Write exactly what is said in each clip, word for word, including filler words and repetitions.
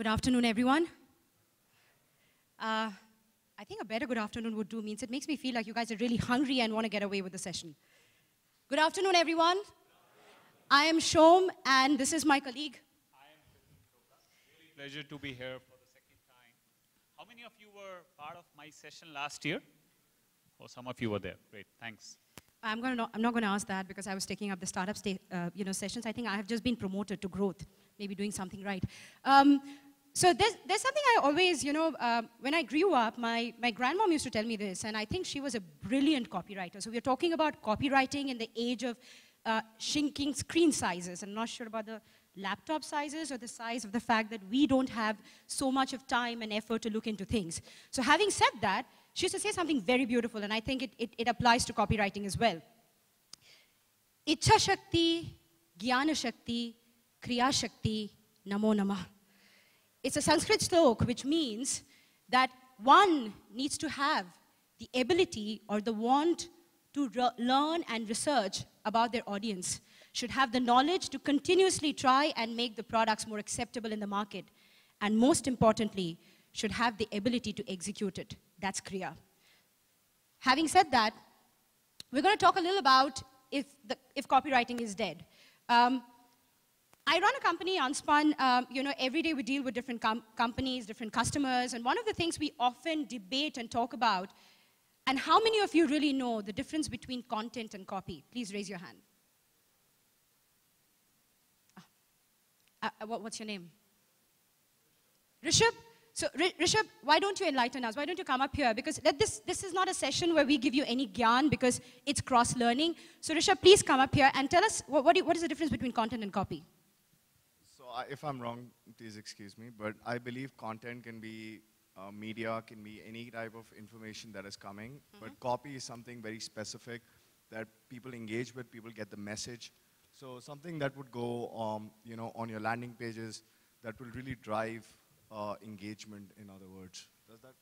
Good afternoon, everyone. Uh, I think a better good afternoon would do means it makes me feel like you guys are really hungry and want to get away with the session. Good afternoon, everyone. Good afternoon. I am Shom, and this is my colleague. I am Philip Croca. Really pleasure to be here for the second time. How many of you were part of my session last year? Oh, some of you were there. Great, thanks. I'm, gonna not, I'm not going to ask that because I was taking up the startup uh, you know, sessions. I think I have just been promoted to growth, maybe doing something right. Um, So there's, there's something I always, you know, uh, when I grew up, my, my grandmom used to tell me this, and I think she was a brilliant copywriter. So we are talking about copywriting in the age of uh, shrinking screen sizes. I'm not sure about the laptop sizes or the size of the fact that we don't have so much of time and effort to look into things. So having said that, she used to say something very beautiful, and I think it, it, it applies to copywriting as well. Ichha Shakti, Jnana Shakti, Kriya Shakti, Namo Namah. It's a Sanskrit shlok, which means that one needs to have the ability or the want to learn and research about their audience, should have the knowledge to continuously try and make the products more acceptable in the market, and most importantly, should have the ability to execute it. That's Kriya. Having said that, we're going to talk a little about if, the, if copywriting is dead. Um, I run a company, Unspun. Um, you know, every day we deal with different com companies, different customers, and one of the things we often debate and talk about, and how many of you really know the difference between content and copy? Please raise your hand. Ah. Uh, what, what's your name? Rishabh? So, Rishabh, why don't you enlighten us? Why don't you come up here? Because this, this is not a session where we give you any gyan because it's cross-learning. So, Rishabh, please come up here and tell us what, what, do you, what is the difference between content and copy? So, I, if I'm wrong, please excuse me, but I believe content can be uh, media, can be any type of information that is coming. Mm-hmm. But copy is something very specific that people engage with, people get the message. So, something that would go um, you know, on your landing pages that will really drive Uh, engagement, in other words. Does that?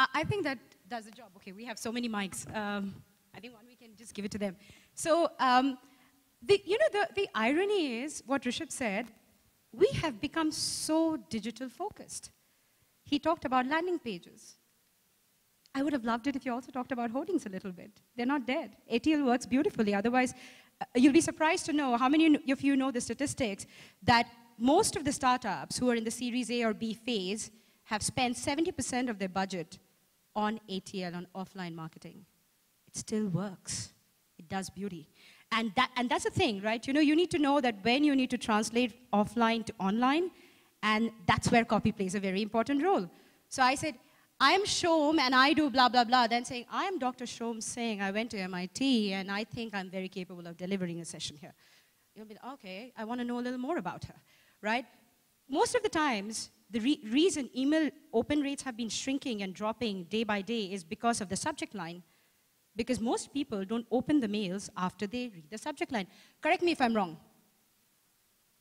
Uh, I think that does the job. Okay, we have so many mics. Um, I think one we can just give it to them. So, um, the, you know, the, the irony is what Rishabh said, we have become so digital focused. He talked about landing pages. I would have loved it if you also talked about hoardings a little bit. They're not dead. A T L works beautifully. Otherwise, uh, you'll be surprised to know how many of you know the statistics that most of the startups who are in the Series A or B phase have spent seventy percent of their budget on A T L, on offline marketing. It still works. It does beauty. And, that, and that's the thing, right? You know, you need to know that when you need to translate offline to online, and that's where copy plays a very important role. So I said, I am Shom and I do blah, blah, blah, then saying, I am Doctor Shom Singh, I went to M I T, and I think I'm very capable of delivering a session here. You'll be like, okay, I want to know a little more about her. Right? Most of the times, the re reason email open rates have been shrinking and dropping day by day is because of the subject line, because most people don't open the mails after they read the subject line. Correct me if I'm wrong.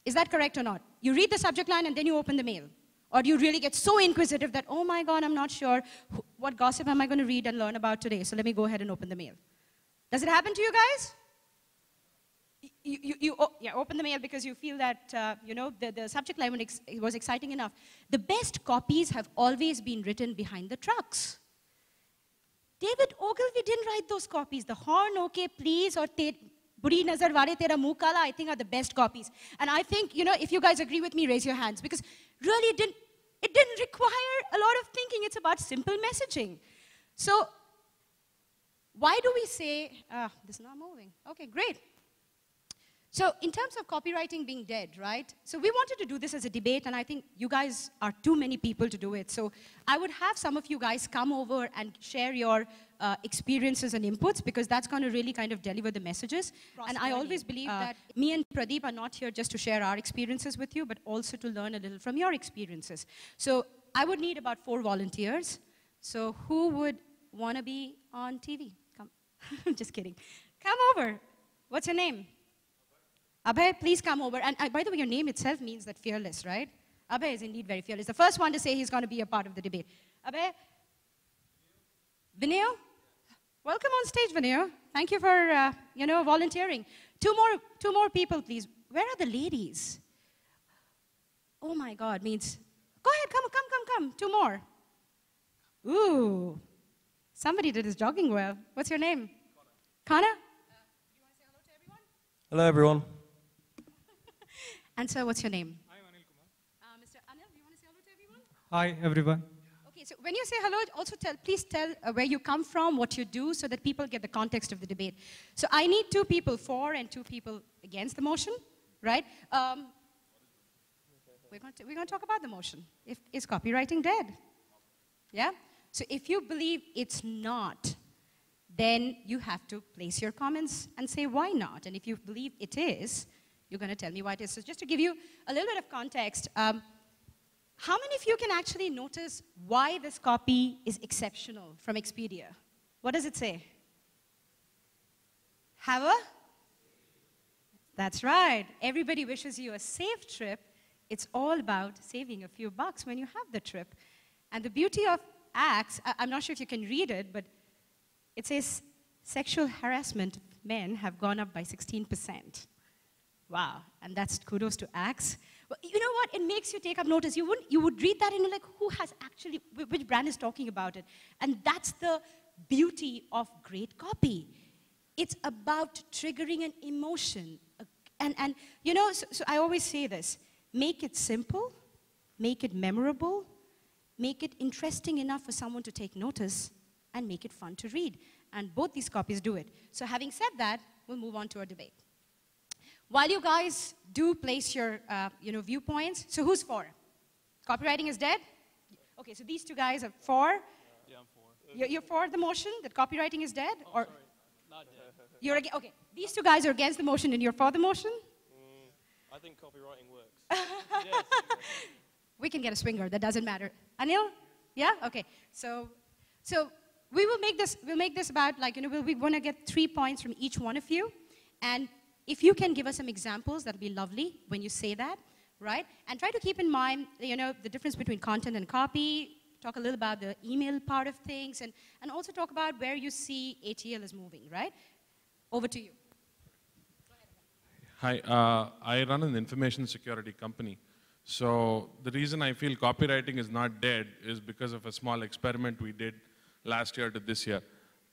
Is that correct or not? You read the subject line and then you open the mail. Or do you really get so inquisitive that, oh my God, I'm not sure what gossip am I going to read and learn about today, so let me go ahead and open the mail. Does it happen to you guys? You, you, you oh, yeah, open the mail because you feel that, uh, you know, the, the subject line was exciting enough. The best copies have always been written behind the trucks. David Ogilvy didn't write those copies. The horn, okay, please, or te, buri nazar wale tera muh kala, I think are the best copies. And I think, you know, if you guys agree with me, raise your hands. Because really, it didn't, it didn't require a lot of thinking. It's about simple messaging. So, why do we say, ah, this is not moving. Okay, great. So in terms of copywriting being dead, right? So we wanted to do this as a debate, and I think you guys are too many people to do it. So I would have some of you guys come over and share your uh, experiences and inputs, because that's going to really kind of deliver the messages. And I always believe uh, that me and Pradeep are not here just to share our experiences with you, but also to learn a little from your experiences. So I would need about four volunteers. So who would want to be on T V? Come. I'm just kidding. Come over. What's your name? Abhay, please come over. And uh, by the way, your name itself means that fearless, right? Abhay is indeed very fearless. The first one to say he's going to be a part of the debate. Abhay? Vineel? Welcome on stage, Vineel. Thank you for, uh, you know, volunteering. Two more, two more people, please. Where are the ladies? oh my God means, go ahead, come, come, come, come, two more. Ooh, somebody did his jogging well. What's your name? Kana? Uh, you want to say hello to everyone? Hello, everyone. And sir, what's your name? I'm Anil Kumar. Uh, Mister Anil, do you want to say hello to everyone? Hi, everyone. Okay, so when you say hello, also tell, please tell uh, where you come from, what you do, so that people get the context of the debate. So I need two people for and two people against the motion, right? Um, we're going to, we're going to talk about the motion. If, is copywriting dead? Yeah? So if you believe it's not, then you have to place your comments and say why not. And if you believe it is, you're going to tell me why it is. So just to give you a little bit of context, um, how many of you can actually notice why this copy is exceptional from Expedia? What does it say? Have a? That's right. Everybody wishes you a safe trip. It's all about saving a few bucks when you have the trip. And the beauty of Axe, I'm not sure if you can read it, but it says sexual harassment men have gone up by sixteen percent. Wow, and that's kudos to Axe. Well, you know what? It makes you take up notice. You would, you would read that and you're like, who has actually, which brand is talking about it? And that's the beauty of great copy. It's about triggering an emotion. And, and you know, so, so I always say this, make it simple, make it memorable, make it interesting enough for someone to take notice, and make it fun to read. And both these copies do it. So having said that, we'll move on to our debate. While you guys do place your uh, you know, viewpoints, so who's for? Copywriting is dead? Okay, so these two guys are for. Yeah, I'm for. You're, you're for the motion that copywriting is dead? Oh, or sorry. Not dead. You're ag okay, these two guys are against the motion and you're for the motion? Mm, I think copywriting works. Yes. We can get a swinger, that doesn't matter. Anil? Yeah? Okay. So, so we will make this, we'll make this about like, you know, we'll, we want to get three points from each one of you. And if you can give us some examples, that'll be lovely when you say that, right? And try to keep in mind, you know, the difference between content and copy. Talk a little about the email part of things, and, and also talk about where you see A T L is moving, right? Over to you. Hi, uh, I run an information security company. So the reason I feel copywriting is not dead is because of a small experiment we did last year to this year.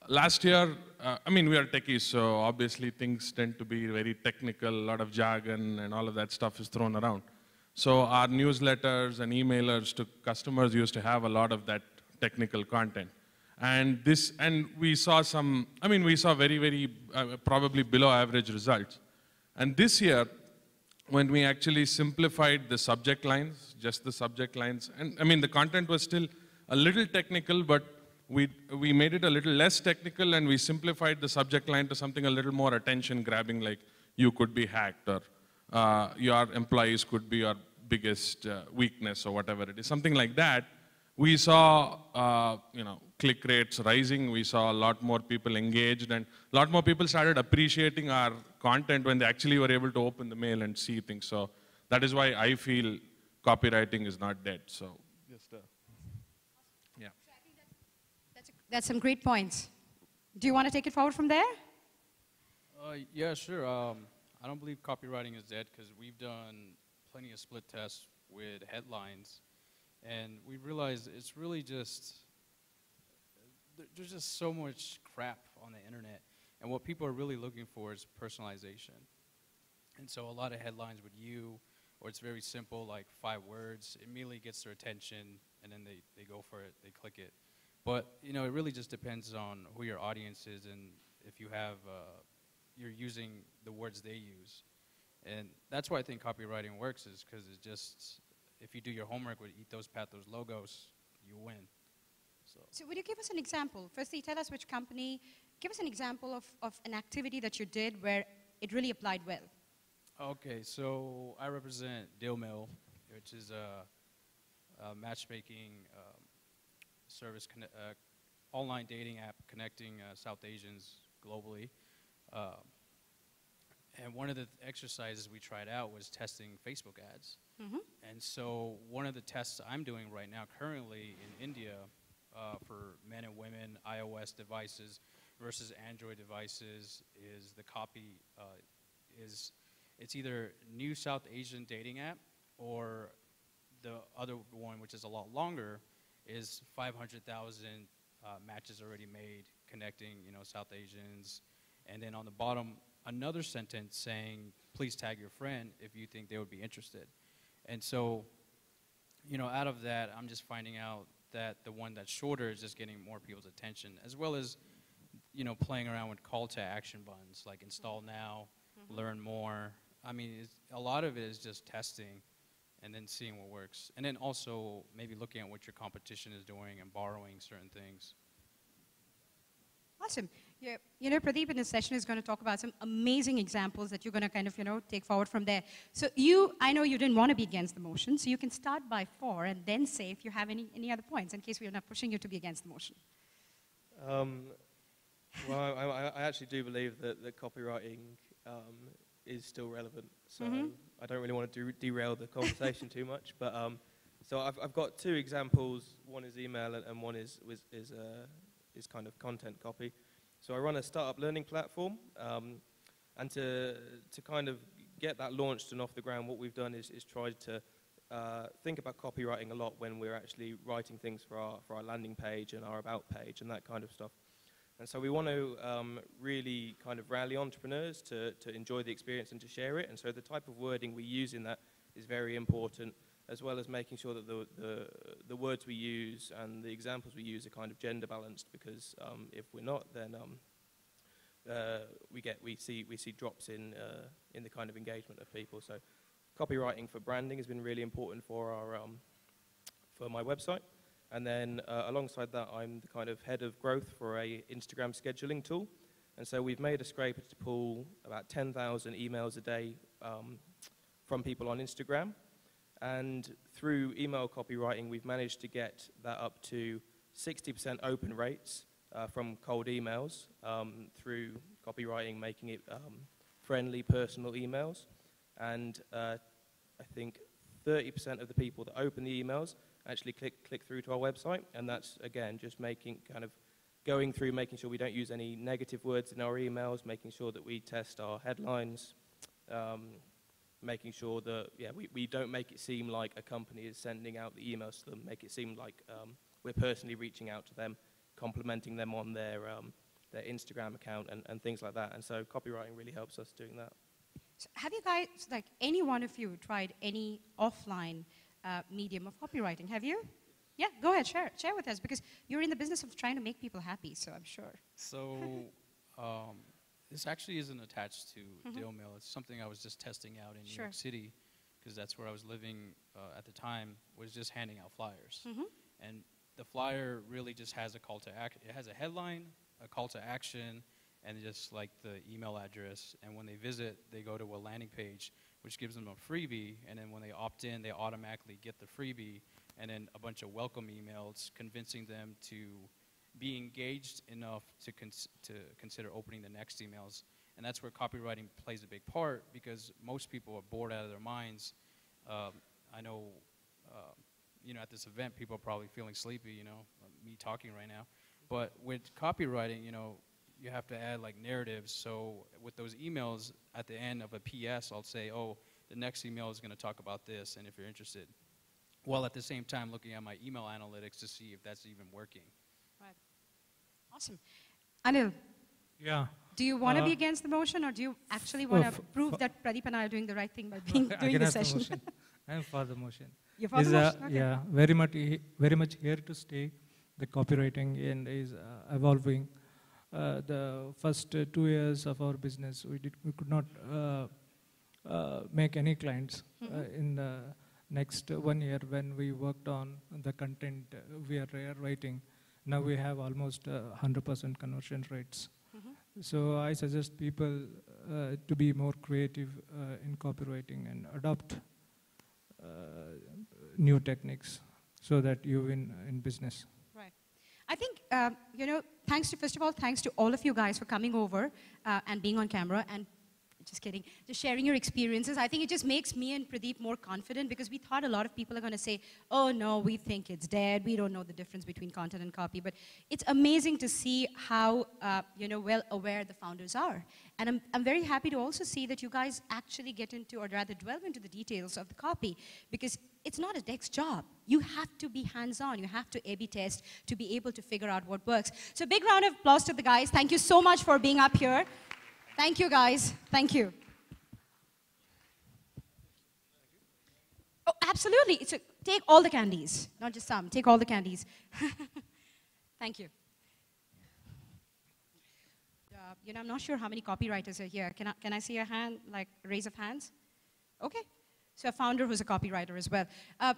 Last year, uh, I mean, we are techies, so obviously things tend to be very technical, a lot of jargon and all of that stuff is thrown around. So our newsletters and emailers to customers used to have a lot of that technical content. And this, and we saw some, I mean, we saw very, very, uh, probably below average results. And this year, when we actually simplified the subject lines, just the subject lines, and I mean, the content was still a little technical, but We, we made it a little less technical and we simplified the subject line to something a little more attention-grabbing, like you could be hacked or uh, your employees could be your biggest uh, weakness or whatever it is, something like that. We saw uh, you know, click rates rising, we saw a lot more people engaged and a lot more people started appreciating our content when they actually were able to open the mail and see things. So that is why I feel copywriting is not dead. So just uh, that's some great points. Do you want to take it forward from there? Uh, yeah, sure. Um, I don't believe copywriting is dead because we've done plenty of split tests with headlines. And we realized it's really just, there's just so much crap on the internet. And what people are really looking for is personalization. And so a lot of headlines with you, or it's very simple, like five words, it immediately gets their attention and then they, they go for it, they click it. But, you know, it really just depends on who your audience is and if you have, uh, you're using the words they use. And that's why I think copywriting works, is because it's just, if you do your homework with Ethos, Pathos, Logos, you win. So. So would you give us an example? Firstly, tell us which company, give us an example of, of an activity that you did where it really applied well. Okay, so I represent Dil Mil, which is a, a matchmaking, um, service, uh, online dating app connecting uh, South Asians globally. Uh, and one of the th exercises we tried out was testing Facebook ads. Mm-hmm. And so one of the tests I'm doing right now currently in India uh, for men and women, iOS devices versus Android devices is the copy uh, is, it's either new South Asian dating app or the other one, which is a lot longer, is five hundred thousand uh, matches already made, connecting, you know, South Asians. And then on the bottom, another sentence saying, please tag your friend if you think they would be interested. And so, you know, out of that, I'm just finding out that the one that's shorter is just getting more people's attention, as well as, you know, playing around with call to action buttons, like install now, mm-hmm. learn more. I mean, it's, a lot of it is just testing and then seeing what works. And then also maybe looking at what your competition is doing and borrowing certain things. Awesome. Yeah, you know, Pradeep in this session is going to talk about some amazing examples that you're going to kind of, you know, take forward from there. So you, I know you didn't want to be against the motion, so you can start by four and then say if you have any, any other points in case we're not pushing you to be against the motion. Um, well, I, I actually do believe that, that copywriting um, is still relevant, so mm-hmm. I don't really want to derail the conversation too much. But um, so I've, I've got two examples. One is email, and, and one is is is, uh, is kind of content copy. So I run a startup learning platform, um, and to to kind of get that launched and off the ground, what we've done is is tried to uh, think about copywriting a lot when we're actually writing things for our for our landing page and our about page and that kind of stuff. And so we want to um, really kind of rally entrepreneurs to, to enjoy the experience and to share it. And so the type of wording we use in that is very important, as well as making sure that the, the, the words we use and the examples we use are kind of gender balanced, because um, if we're not, then um, uh, we, get, we, see, we see drops in, uh, in the kind of engagement of people. So copywriting for branding has been really important for, our, um, for my website. And then uh, alongside that, I'm the kind of head of growth for a Instagram scheduling tool. And so we've made a scraper to pull about ten thousand emails a day um, from people on Instagram. And through email copywriting, we've managed to get that up to sixty percent open rates uh, from cold emails um, through copywriting, making it um, friendly, personal emails. And uh, I think thirty percent of the people that open the emails actually click, click through to our website, and that's, again, just making, kind of going through, making sure we don't use any negative words in our emails, making sure that we test our headlines, um, making sure that, yeah, we, we don't make it seem like a company is sending out the emails to them, make it seem like um, we're personally reaching out to them, complimenting them on their, um, their Instagram account and, and things like that, and so copywriting really helps us doing that. So have you guys, like, any one of you tried any offline Uh, medium of copywriting? Have you? Yeah, go ahead, share, share with us, because you're in the business of trying to make people happy, so I'm sure. So, um, this actually isn't attached to mm-hmm. Dil Mil. It's something I was just testing out in sure. New York City, because that's where I was living uh, at the time, was just handing out flyers. Mm-hmm. And the flyer really just has a call to action. It has a headline, a call to action, and just like the email address. And when they visit, they go to a landing page, which gives them a freebie, and then when they opt in, they automatically get the freebie, and then a bunch of welcome emails convincing them to be engaged enough to, cons to consider opening the next emails. And that's where copywriting plays a big part, because most people are bored out of their minds. Um, I know, uh, you know, at this event, people are probably feeling sleepy, you know, me talking right now. But with copywriting, you know, you have to add like narratives. So with those emails, at the end of a P S, I'll say, oh, the next email is gonna talk about this, and if you're interested. While at the same time looking at my email analytics to see if that's even working. Right, awesome. Anil, yeah. do you wanna uh, be against the motion, or do you actually wanna prove that Pradeep and I are doing the right thing by being, doing the session? The motion. I'm for the motion. You're for is the motion? Uh, okay. Yeah, very much, very much here to stay. The copywriting and is uh, evolving. Uh, the first uh, two years of our business, we, did, we could not uh, uh, make any clients. Mm-hmm. uh, in the next uh, one year when we worked on the content uh, we are writing, now we have almost one hundred percent uh, conversion rates. Mm-hmm. So I suggest people uh, to be more creative uh, in copywriting and adopt uh, new techniques so that you win in business. I think, um, you know, thanks to, first of all, thanks to all of you guys for coming over uh, and being on camera and just kidding. Just sharing your experiences. I think it just makes me and Pradeep more confident because we thought a lot of people are going to say, oh no, we think it's dead. We don't know the difference between content and copy. But it's amazing to see how uh, you know, well aware the founders are. And I'm, I'm very happy to also see that you guys actually get into, or rather delve into the details of the copy, because it's not a desk job. You have to be hands-on. You have to A B test to be able to figure out what works. So big round of applause to the guys. Thank you so much for being up here. Thank you, guys. Thank you. Oh, absolutely. So take all the candies, not just some. Take all the candies. Thank you. Uh, you know, I'm not sure how many copywriters are here. Can I, can I see a hand, like raise of hands? Okay. So a founder who's a copywriter as well. Uh,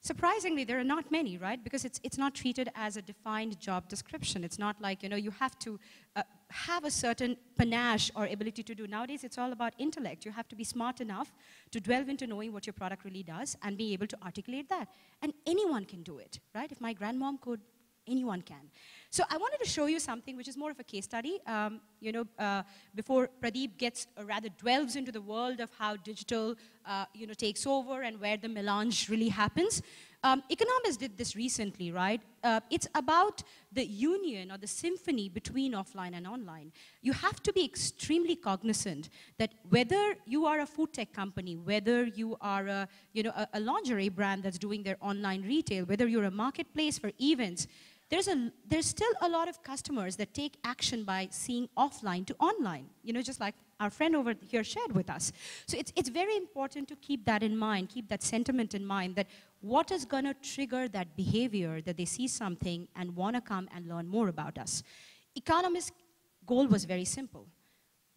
surprisingly, there are not many, right? Because it's, it's not treated as a defined job description. It's not like, you know, you have to uh, have a certain panache or ability to do. Nowadays, it's all about intellect. You have to be smart enough to delve into knowing what your product really does and be able to articulate that. And anyone can do it, right? If my grandmom could, anyone can. So I wanted to show you something which is more of a case study. Um, you know, uh, before Pradeep gets, or rather delves into the world of how digital, uh, you know, takes over and where the melange really happens. Um, Economist did this recently, right? Uh, it's about the union or the symphony between offline and online. You have to be extremely cognizant that whether you are a food tech company, whether you are a, you know, a, a lingerie brand that's doing their online retail, whether you're a marketplace for events, There's, a, there's still a lot of customers that take action by seeing offline to online, you know, just like our friend over here shared with us. So it's, it's very important to keep that in mind, keep that sentiment in mind, that what is going to trigger that behavior that they see something and want to come and learn more about us. Economist's goal was very simple.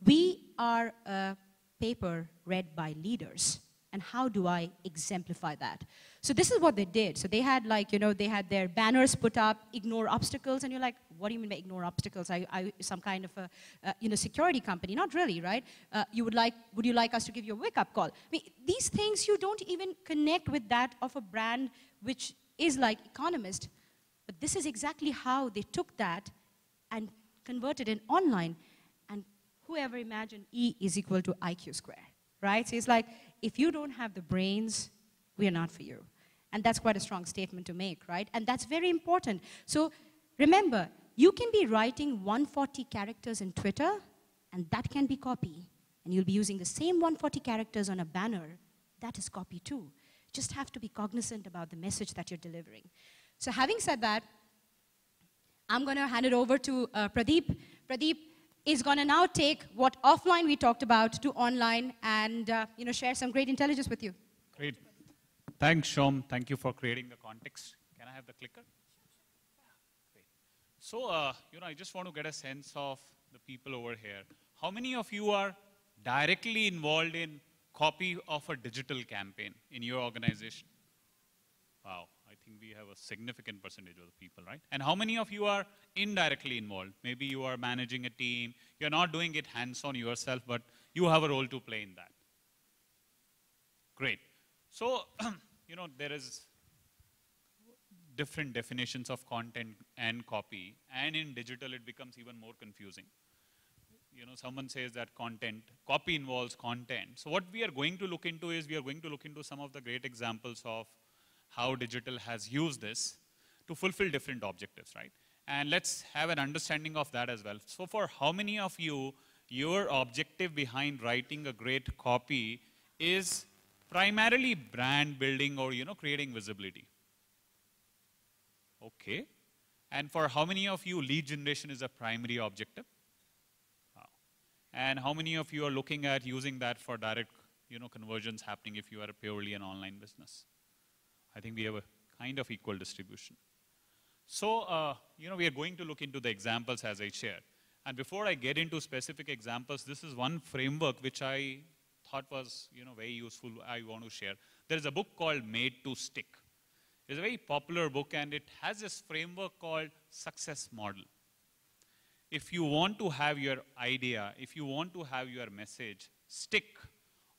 We are a paper read by leaders. And how do I exemplify that? So this is what they did. So they had like, you know, they had their banners put up, ignore obstacles. And you're like, what do you mean by ignore obstacles? Are, are you some kind of a, uh, you know, security company? Not really, right? Uh, you would like, would you like us to give you a wake-up call? I mean, these things you don't even connect with that of a brand which is like Economist. But this is exactly how they took that and converted it online. And whoever imagined E is equal to I Q squared, right? So it's like, if you don't have the brains, we are not for you. And that's quite a strong statement to make, right? And that's very important. So remember, you can be writing one hundred forty characters in Twitter, and that can be copy. And you'll be using the same one hundred forty characters on a banner. That is copy too. Just have to be cognizant about the message that you're delivering. So having said that, I'm going to hand it over to uh, Pradeep. Pradeep is going to now take what offline we talked about to online and uh, you know, share some great intelligence with you. Great. Thanks, Shom. Thank you for creating the context. Can I have the clicker? Great. So, uh, you know, I just want to get a sense of the people over here. How many of you are directly involved in copy of a digital campaign in your organization? Wow. I think we have a significant percentage of the people, right? And how many of you are indirectly involved? Maybe you are managing a team. You're not doing it hands-on yourself, but you have a role to play in that. Great. So, you know, there is different definitions of content and copy. And in digital, it becomes even more confusing. You know, someone says that content, copy involves content. So what we are going to look into is we are going to look into some of the great examples of how digital has used this to fulfill different objectives, right? And let's have an understanding of that as well. So for how many of you, your objective behind writing a great copy is primarily brand building or, you know, creating visibility? Okay. And for how many of you, lead generation is a primary objective? Wow. And how many of you are looking at using that for direct, you know, conversions happening if you are purely an online business? I think we have a kind of equal distribution. So, uh, you know, we are going to look into the examples as I shared. And before I get into specific examples, this is one framework which I thought was, you know, very useful. I want to share. There is a book called Made to Stick. It's a very popular book, and it has this framework called success model. If you want to have your idea, if you want to have your message stick,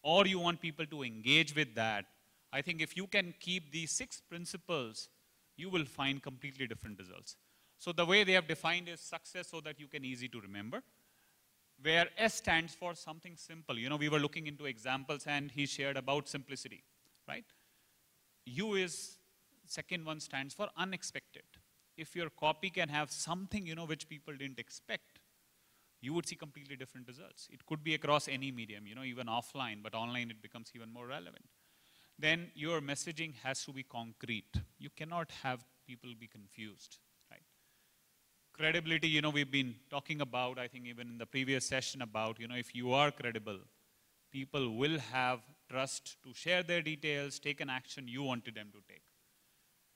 or you want people to engage with that, I think if you can keep these six principles, you will find completely different results. So the way they have defined is success so that you can easy to remember. where S stands for something simple. You know, we were looking into examples and he shared about simplicity, right? U is, second one stands for unexpected. If your copy can have something, you know, which people didn't expect, you would see completely different results. It could be across any medium, you know, even offline, but online it becomes even more relevant. Then your messaging has to be concrete. You cannot have people be confused, right? Credibility, you know, we've been talking about, I think even in the previous session about, you know, if you are credible, people will have trust to share their details, take an action you wanted them to take.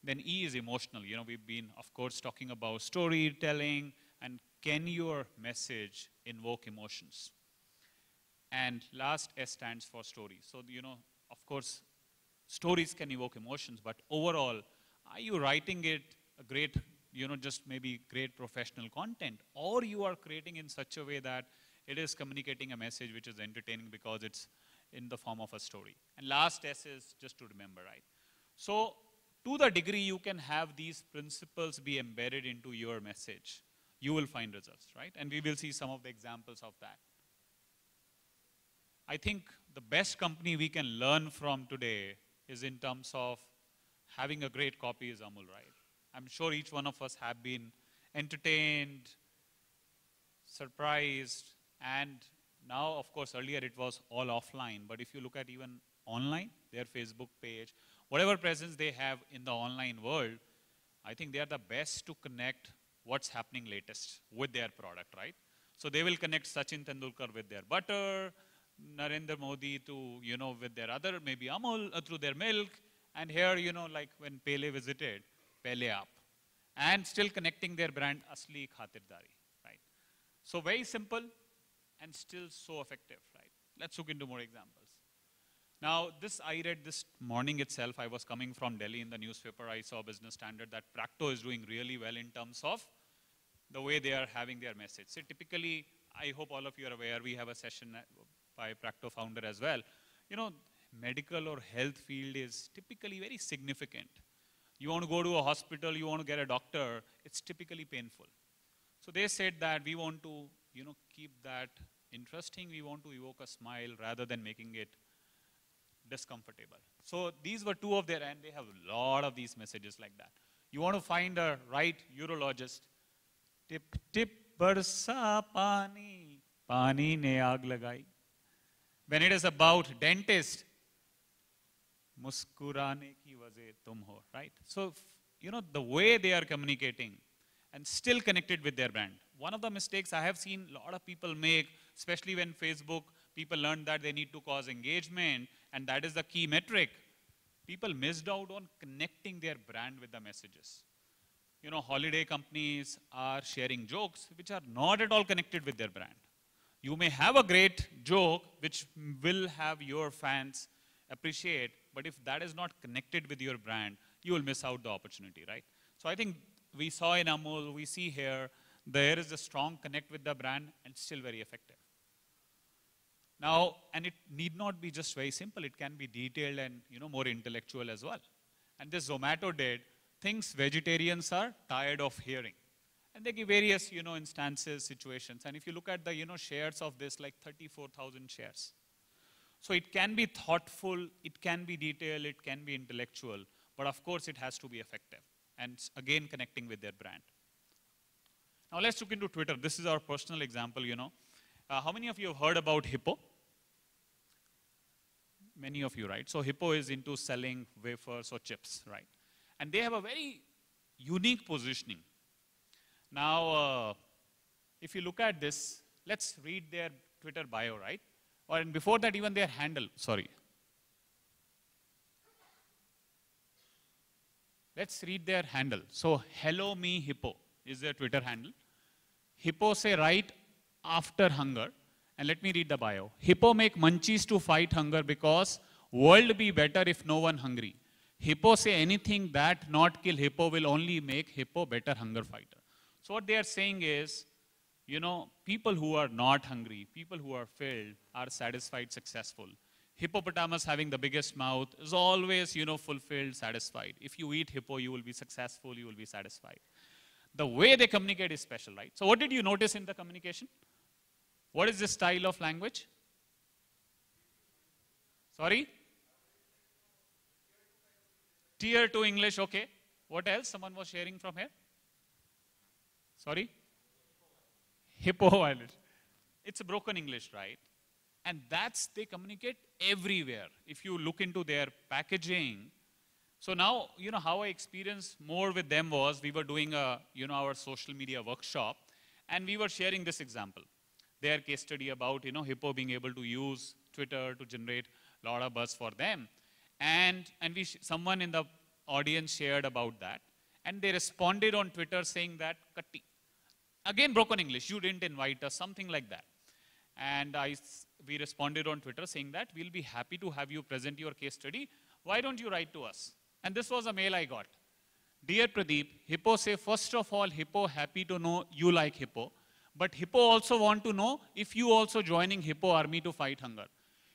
Then E is emotional. You know, we've been, of course, talking about storytelling and can your message invoke emotions? And last, S stands for story. So, you know, of course, stories can evoke emotions, but overall, are you writing it a great, you know, just maybe great professional content, or you are creating in such a way that it is communicating a message which is entertaining because it's in the form of a story? And last S is just to remember, right? So to the degree you can have these principles be embedded into your message, you will find results, right? And we will see some of the examples of that. I think the best company we can learn from today is in terms of having a great copy is Amul, right? I'm sure each one of us have been entertained, surprised, and now, of course, earlier it was all offline, but if you look at even online, their Facebook page, whatever presence they have in the online world, I think they are the best to connect what's happening latest with their product, right? So they will connect Sachin Tendulkar with their butter, Narendra Modi to, you know, with their other, maybe Amul, uh, through their milk, and here, you know, like when Pele visited, Pele aap, and still connecting their brand Asli Khatirdari, right? So very simple and still so effective, right? Let's look into more examples. Now, this I read this morning itself. I was coming from Delhi in the newspaper. I saw Business Standard that Practo is doing really well in terms of the way they are having their message. So typically, I hope all of you are aware, we have a session by Practo founder as well. You know, medical or health field is typically very significant. You want to go to a hospital, you want to get a doctor, it's typically painful. So they said that we want to, you know, keep that interesting. We want to evoke a smile rather than making it discomfortable. So these were two of their, and they have a lot of these messages like that. You want to find a right urologist. Tip, tip, barsa pani, pani ne aag lagai. When it is about dentist, muskurane ki wajah tum ho, right? So, you know, the way they are communicating and still connected with their brand. One of the mistakes I have seen a lot of people make, especially when Facebook, people learned that they need to cause engagement, and that is the key metric. People missed out on connecting their brand with the messages. You know, holiday companies are sharing jokes which are not at all connected with their brand. You may have a great joke which will have your fans appreciate, but if that is not connected with your brand, you will miss out the opportunity, right? So I think we saw in Amul, we see here, there is a strong connect with the brand and still very effective. Now, and it need not be just very simple. It can be detailed and, you know, more intellectual as well. And this Zomato did things vegetarians are tired of hearing. And they give various, you know, instances, situations. And if you look at the, you know, shares of this, like thirty-four thousand shares. So it can be thoughtful, it can be detailed, it can be intellectual, but of course it has to be effective. And again, connecting with their brand. Now let's look into Twitter. This is our personal example, you know. Uh, how many of you have heard about Hippo? Many of you, right? So Hippo is into selling wafers or chips, right? And they have a very unique positioning. Now, uh, if you look at this, let's read their Twitter bio, right? Or and before that, even their handle, sorry. Let's read their handle. So, hello me Hippo is their Twitter handle. Hippo say right after hunger. And let me read the bio. Hippo make munchies to fight hunger because world be better if no one hungry. Hippo say anything that not kill Hippo will only make Hippo better hunger fighter. So what they are saying is, you know, people who are not hungry, people who are filled are satisfied, successful. Hippopotamus having the biggest mouth is always, you know, fulfilled, satisfied. If you eat hippo, you will be successful, you will be satisfied. The way they communicate is special, right? So what did you notice in the communication? What is this style of language? Sorry? Tier two English, okay. What else? Someone was sharing from here. Sorry? Hippo violation. It's a broken English, right? And that's, they communicate everywhere. If you look into their packaging. So now, you know, how I experienced more with them was, we were doing a, you know, our social media workshop, and we were sharing this example. Their case study about, you know, Hippo being able to use Twitter to generate a lot of buzz for them. And, and we, someone in the audience shared about that. And they responded on Twitter saying that, Katti. Again, broken English, you didn't invite us, something like that. And I, we responded on Twitter saying that, we'll be happy to have you present your case study. Why don't you write to us? And this was a mail I got. Dear Pradeep, Hippo say, first of all, Hippo happy to know you like Hippo. But Hippo also want to know if you also joining Hippo army to fight hunger.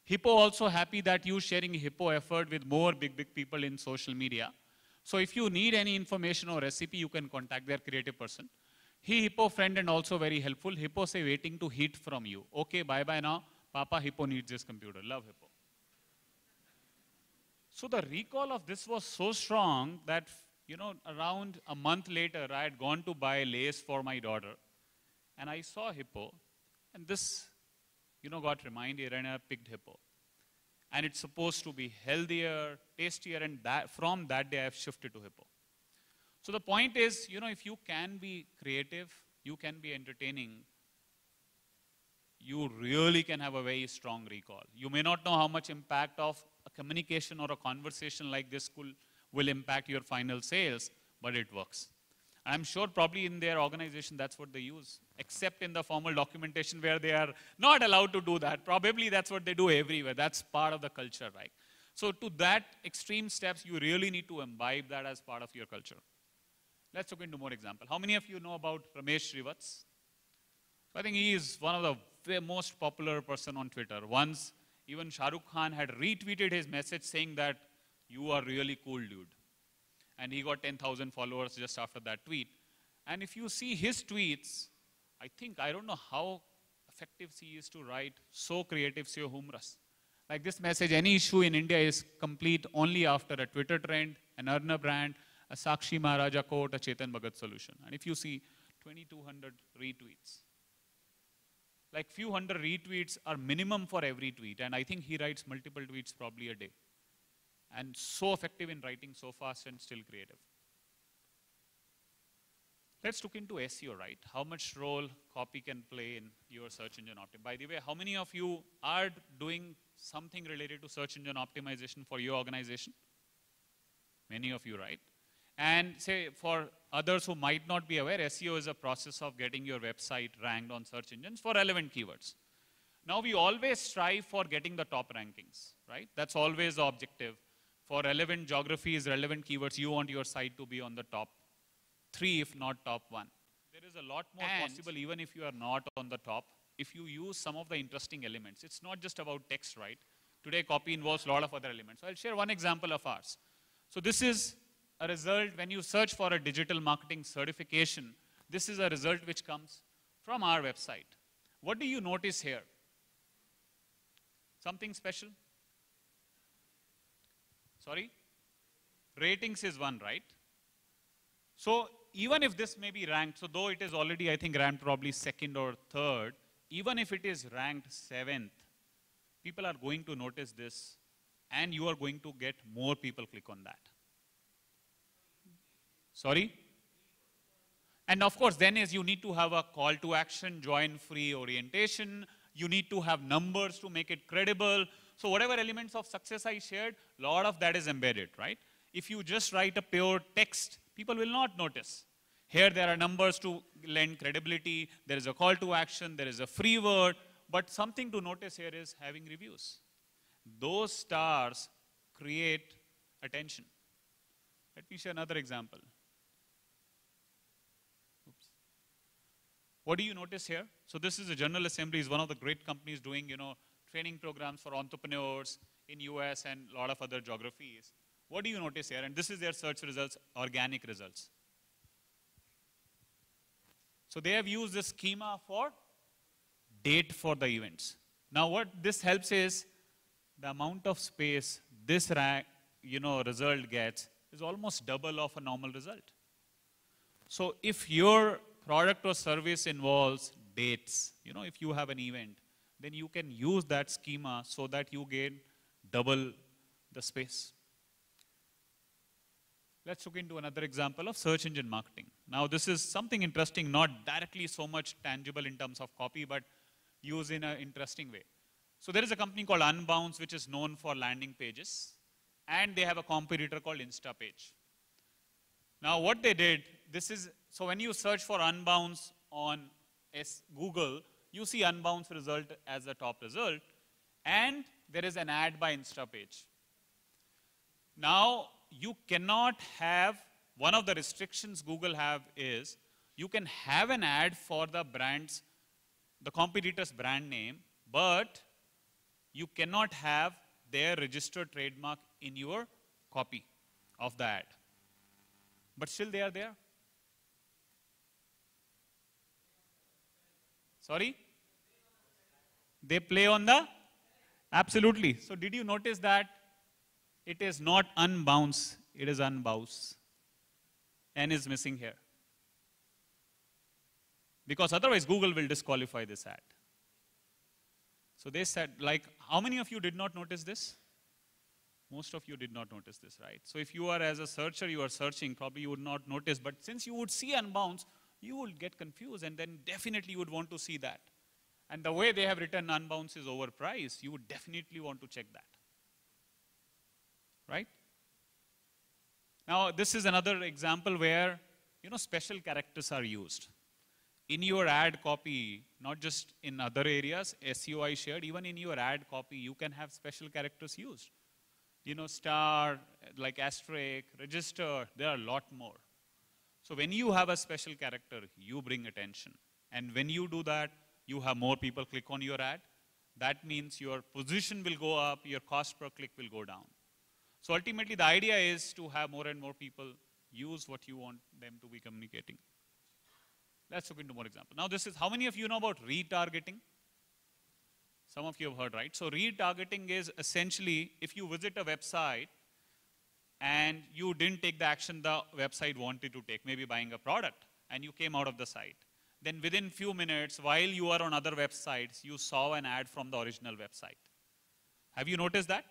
Hippo also happy that you sharing Hippo effort with more big, big people in social media. So if you need any information or recipe, you can contact their creative person. He Hippo friend and also very helpful. Hippo say waiting to heat from you. Okay, bye-bye now. Papa, Hippo needs this computer. Love Hippo. So the recall of this was so strong that, you know, around a month later, I had gone to buy lace for my daughter. And I saw Hippo, and this, you know, got reminded, and I picked Hippo. And it's supposed to be healthier, tastier, and that, from that day, I've shifted to Hippo. So the point is, you know, if you can be creative, you can be entertaining, you really can have a very strong recall. You may not know how much impact of a communication or a conversation like this could, will impact your final sales, but it works. I'm sure probably in their organization, that's what they use, except in the formal documentation where they are not allowed to do that. Probably that's what they do everywhere. That's part of the culture, right? So to that extreme steps, you really need to imbibe that as part of your culture. Let's look into more example. How many of you know about Ramesh Srivats? So I think he is one of the most popular person on Twitter. Once, even Shah Rukh Khan had retweeted his message saying that, you are really cool, dude. And he got ten thousand followers just after that tweet. And if you see his tweets, I think, I don't know how effective he is to write so creative, so humorous. Like this message, any issue in India is complete only after a Twitter trend, an Arna brand, a Sakshi Maharaja quote, a Chetan Bhagat solution. And if you see twenty-two hundred retweets, like few hundred retweets are minimum for every tweet. And I think he writes multiple tweets probably a day. And so effective in writing, so fast and still creative. Let's look into S E O, right? How much role copy can play in your search engine optimization? By the way, how many of you are doing something related to search engine optimization for your organization? Many of you, right? And say for others who might not be aware, S E O is a process of getting your website ranked on search engines for relevant keywords. Now we always strive for getting the top rankings, right? That's always the objective. For relevant geographies, relevant keywords, you want your site to be on the top three, if not top one. There is a lot more and possible even if you are not on the top, if you use some of the interesting elements. It's not just about text, right? Today, copy involves a lot of other elements. So I'll share one example of ours. So this is a result when you search for a digital marketing certification. This is a result which comes from our website. What do you notice here? Something special? Sorry? Ratings is one, right? So even if this may be ranked, so though it is already, I think, ranked probably second or third, even if it is ranked seventh, people are going to notice this, and you are going to get more people click on that. Sorry? And of course, then is you need to have a call to action, join free orientation. You need to have numbers to make it credible. So whatever elements of success I shared, a lot of that is embedded, right? If you just write a pure text, people will not notice. Here there are numbers to lend credibility, there is a call to action, there is a free word, but something to notice here is having reviews. Those stars create attention. Let me share another example. Oops. What do you notice here? So this is a General Assembly, is one of the great companies doing, you know, training programs for entrepreneurs in U S and a lot of other geographies. What do you notice here? And this is their search results, organic results. So they have used this schema for date for the events. Now what this helps is the amount of space this rank, you know, result gets is almost double of a normal result. So if your product or service involves dates, you know, if you have an event, then you can use that schema so that you gain double the space. Let's look into another example of search engine marketing. Now this is something interesting, not directly so much tangible in terms of copy, but used in an interesting way. So there is a company called Unbounce, which is known for landing pages, and they have a competitor called Instapage. Now what they did, this is, so when you search for Unbounce on Google, you see Unbounce result as the top result, and there is an ad by Instapage. Now, you cannot have, one of the restrictions Google have is, you can have an ad for the brand's, the competitor's brand name, but you cannot have their registered trademark in your copy of the ad. But still they are there. Sorry? They play on the? Absolutely. So did you notice that it is not unbounce, it is unbounce. N is missing here. Because otherwise Google will disqualify this ad. So they said, like, how many of you did not notice this? Most of you did not notice this, right? So if you are as a searcher, you are searching, probably you would not notice, but since you would see unbounce, you will get confused and then definitely you would want to see that. And the way they have written unbounce is overpriced, you would definitely want to check that. Right? Now this is another example where, you know, special characters are used. In your ad copy, not just in other areas, S E O I shared, even in your ad copy, you can have special characters used. You know, star, like asterisk, register, there are a lot more. So when you have a special character, you bring attention. And when you do that, you have more people click on your ad. That means your position will go up, your cost per click will go down. So ultimately the idea is to have more and more people use what you want them to be communicating. Let's look into more examples. Now this is, how many of you know about retargeting? Some of you have heard, right? So retargeting is essentially, if you visit a website and you didn't take the action the website wanted to take, maybe buying a product, and you came out of the site. Then within few minutes, while you are on other websites, you saw an ad from the original website. Have you noticed that?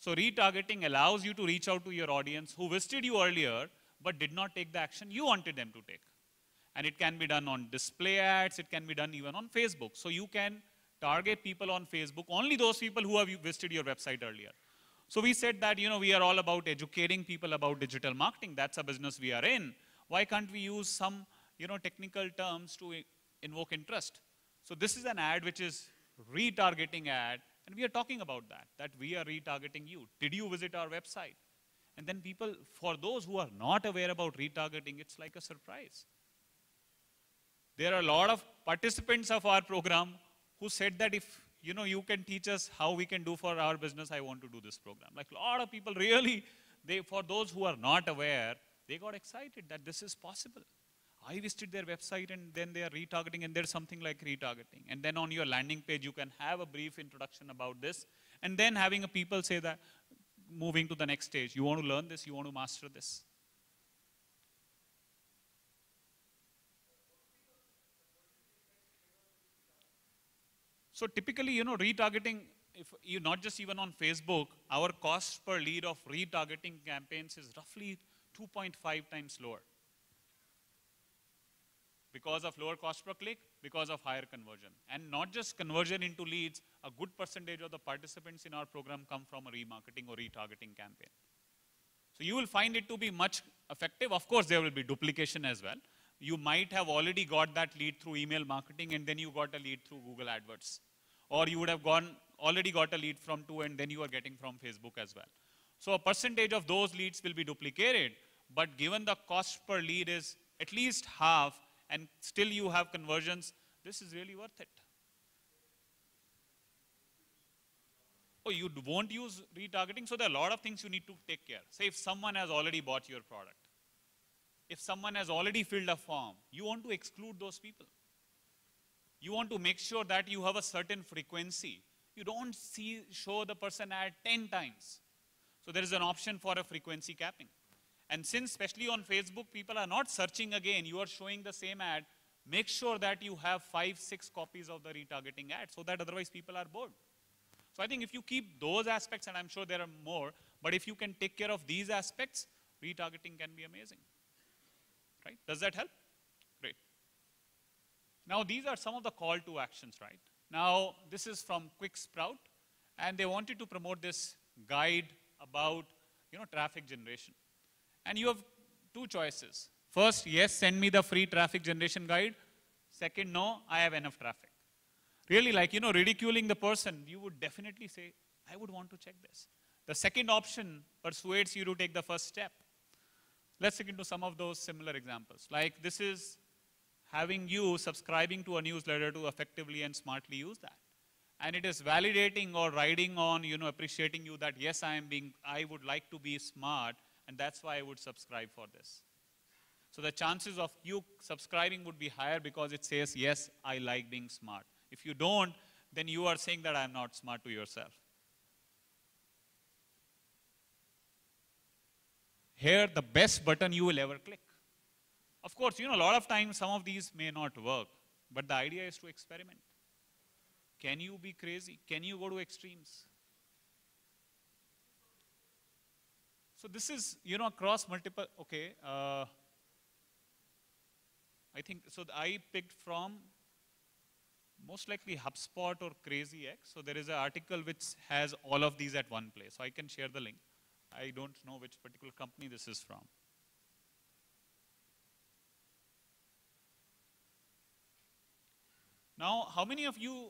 So retargeting allows you to reach out to your audience who visited you earlier, but did not take the action you wanted them to take. And it can be done on display ads, it can be done even on Facebook. So you can target people on Facebook, only those people who have visited your website earlier. So we said that, you know, we are all about educating people about digital marketing. That's a business we are in. Why can't we use some, you know, technical terms to invoke interest? So this is an ad which is retargeting ad, and we are talking about that, that we are retargeting you. Did you visit our website? And then people, for those who are not aware about retargeting, it's like a surprise. There are a lot of participants of our program who said that if, you know, you can teach us how we can do for our business, I want to do this program. Like a lot of people really, they, for those who are not aware, they got excited that this is possible. I visited their website and then they are retargeting, and there's something like retargeting. And then on your landing page, you can have a brief introduction about this. And then having a people say that, moving to the next stage, you want to learn this, you want to master this. So typically, you know, retargeting, if you not just even on Facebook, our cost per lead of retargeting campaigns is roughly two point five times lower. Because of lower cost per click, because of higher conversion. And not just conversion into leads, a good percentage of the participants in our program come from a remarketing or retargeting campaign. So you will find it to be much effective. Of course, there will be duplication as well. You might have already got that lead through email marketing, and then you got a lead through Google AdWords. Or you would have gone, already got a lead from two, and then you are getting from Facebook as well. So a percentage of those leads will be duplicated, but given the cost per lead is at least half, and still you have conversions, this is really worth it. Oh, you won't use retargeting, so there are a lot of things you need to take care. Say if someone has already bought your product, if someone has already filled a form, you want to exclude those people. You want to make sure that you have a certain frequency. You don't see, show the person ad ten times. So there is an option for a frequency capping. And since, especially on Facebook, people are not searching again, you are showing the same ad, make sure that you have five, six copies of the retargeting ad, so that otherwise people are bored. So I think if you keep those aspects, and I'm sure there are more, but if you can take care of these aspects, retargeting can be amazing. Right? Does that help? Great. Now these are some of the call to actions, right? Now this is from Quick Sprout, and they wanted to promote this guide about, you know, traffic generation. And you have two choices. First, yes, send me the free traffic generation guide. Second, no, I have enough traffic. Really, like, you know, ridiculing the person, you would definitely say, I would want to check this. The second option persuades you to take the first step. Let's look into some of those similar examples. Like, this is having you subscribing to a newsletter to effectively and smartly use that. And it is validating or riding on, you know, appreciating you that, yes, I am being, I would like to be smart, and that's why I would subscribe for this. So the chances of you subscribing would be higher because it says, yes, I like being smart. If you don't, then you are saying that I'm not smart to yourself. Here, the best button you will ever click. Of course, you know, a lot of times some of these may not work, but the idea is to experiment. Can you be crazy? Can you go to extremes? So this is, you know, across multiple, okay. Uh, I think, so I picked from most likely HubSpot or Crazy X. So there is an article which has all of these at one place. So I can share the link. I don't know which particular company this is from. Now, how many of you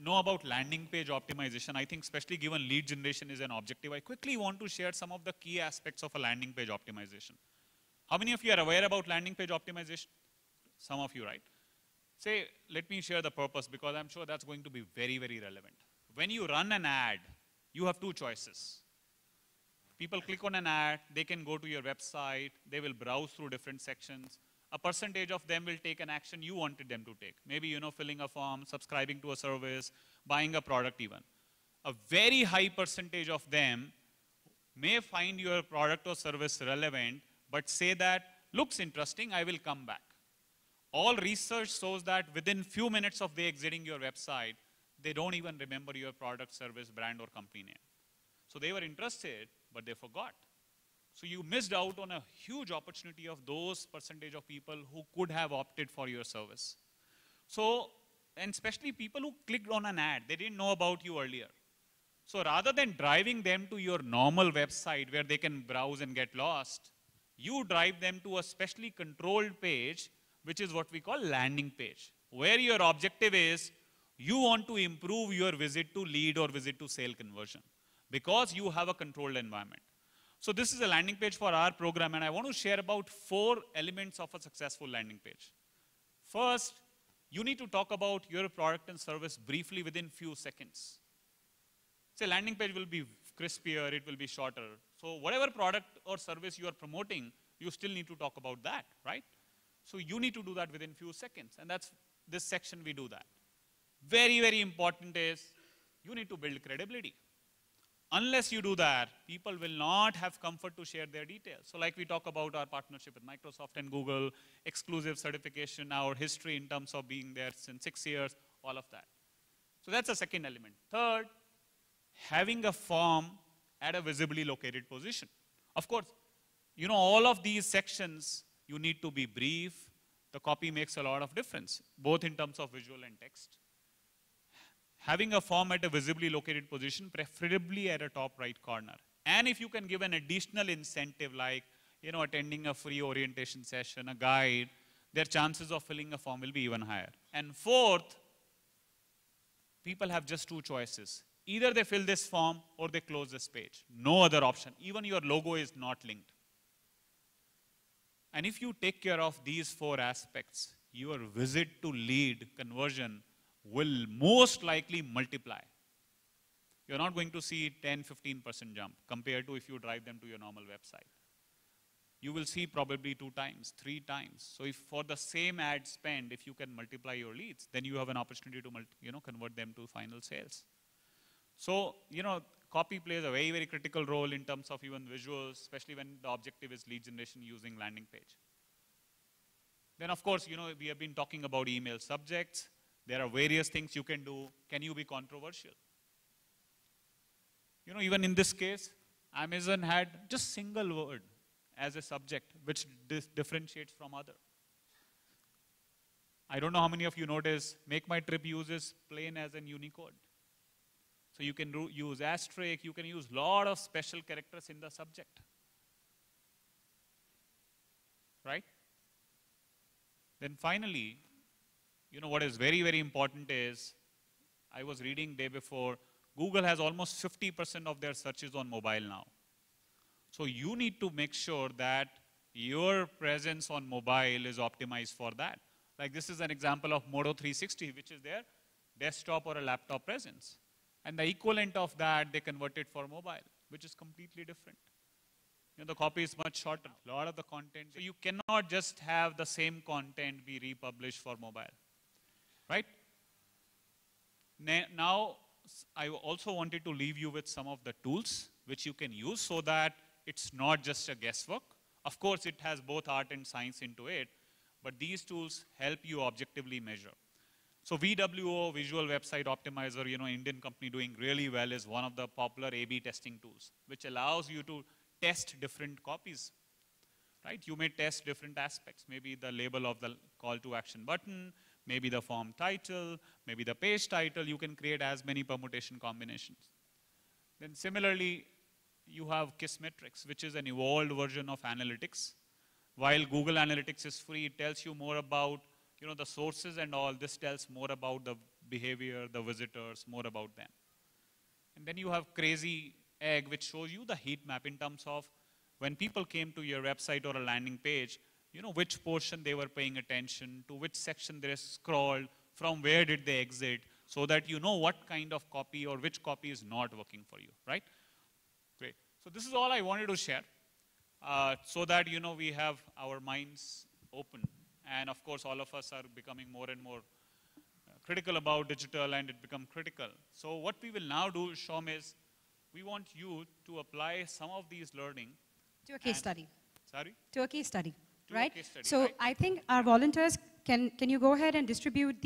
know about landing page optimization? I think especially given lead generation is an objective, I quickly want to share some of the key aspects of a landing page optimization. How many of you are aware about landing page optimization? Some of you, right? Say, let me share the purpose because I'm sure that's going to be very, very relevant. When you run an ad, you have two choices. People click on an ad, they can go to your website, they will browse through different sections. A percentage of them will take an action you wanted them to take. Maybe, you know, filling a form, subscribing to a service, buying a product even. A very high percentage of them may find your product or service relevant, but say that, looks interesting, I will come back. All research shows that within few minutes of they exiting your website, they don't even remember your product, service, brand, or company name. So they were interested, but they forgot. So you missed out on a huge opportunity of those percentage of people who could have opted for your service. So, and especially people who clicked on an ad, they didn't know about you earlier. So rather than driving them to your normal website where they can browse and get lost, you drive them to a specially controlled page, which is what we call landing page, where your objective is you want to improve your visit to lead or visit to sale conversion because you have a controlled environment. So this is a landing page for our program, and I want to share about four elements of a successful landing page. First, you need to talk about your product and service briefly within few seconds. So landing page will be crispier, it will be shorter. So whatever product or service you are promoting, you still need to talk about that, right? So you need to do that within few seconds, and that's this section we do that. Very, very important is you need to build credibility. Unless you do that, people will not have comfort to share their details. So like we talk about our partnership with Microsoft and Google, exclusive certification, our history in terms of being there since six years, all of that. So that's the second element. Third, having a form at a visibly located position. Of course, you know, all of these sections, you need to be brief. The copy makes a lot of difference, both in terms of visual and text. Having a form at a visibly located position, preferably at a top right corner. And if you can give an additional incentive like, you know, attending a free orientation session, a guide, their chances of filling a form will be even higher. And fourth, people have just two choices. Either they fill this form or they close this page. No other option. Even your logo is not linked. And if you take care of these four aspects, your visit to lead conversion will most likely multiply. You're not going to see ten, fifteen percent jump compared to if you drive them to your normal website. you will see probably two times, three times. So if for the same ad spend, if you can multiply your leads, then you have an opportunity to multi, you know, convert them to final sales. So, you know, copy plays a very, very critical role in terms of even visuals, especially when the objective is lead generation using landing page. Then of course, you know, we have been talking about email subjects. There are various things you can do. Can you be controversial? You know, even in this case, Amazon had just single word as a subject, which differentiates from other. I don't know how many of you notice, Make My Trip uses plain as an Unicode. So you can use asterisk, you can use lot of special characters in the subject. Right? Then finally, you know what is very, very important is, I was reading day before, Google has almost fifty percent of their searches on mobile now. So you need to make sure that your presence on mobile is optimized for that. Like this is an example of Moto three sixty, which is their desktop or a laptop presence. And the equivalent of that, they converted for mobile, which is completely different. You know, the copy is much shorter, a lot of the content. So you cannot just have the same content be republished for mobile, right? Now, I also wanted to leave you with some of the tools which you can use so that it's not just a guesswork. Of course, it has both art and science into it, but these tools help you objectively measure. So V W O, Visual Website Optimizer, you know, Indian company doing really well, is one of the popular A B testing tools, which allows you to test different copies, right? You may test different aspects, maybe the label of the call to action button, maybe the form title, maybe the page title. You can create as many permutation combinations. Then similarly, you have Kissmetrics, which is an evolved version of analytics. While Google Analytics is free, it tells you more about, you know, the sources and all. This tells more about the behavior, the visitors, more about them. And then you have Crazy Egg, which shows you the heat map in terms of when people came to your website or a landing page, you know, which portion they were paying attention to, which section they scrolled, from where did they exit, so that you know what kind of copy or which copy is not working for you, right? Great. So this is all I wanted to share, uh, so that, you know, we have our minds open. And of course, all of us are becoming more and more critical about digital, and it become critical. So what we will now do, Shom, is we want you to apply some of these learning. To a case study. Sorry? To a case study, to right? Case study, so right? I think our volunteers, can, can you go ahead and distribute